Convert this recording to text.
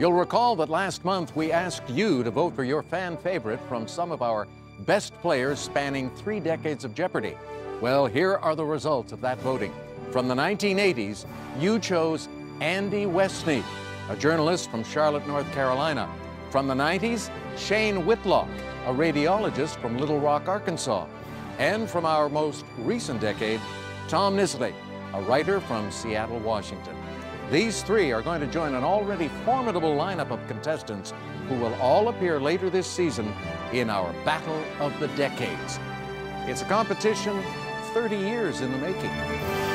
You'll recall that last month we asked you to vote for your fan favorite from some of our best players spanning 3 decades of Jeopardy! Well, here are the results of that voting. From the 1980s, you chose Andy Westney, a journalist from Charlotte, North Carolina. From the 90s, Shane Whitlock, a radiologist from Little Rock, Arkansas. And from our most recent decade, Tom Nisley, a writer from Seattle, Washington. These three are going to join an already formidable lineup of contestants who will all appear later this season in our Battle of the Decades. It's a competition 30 years in the making.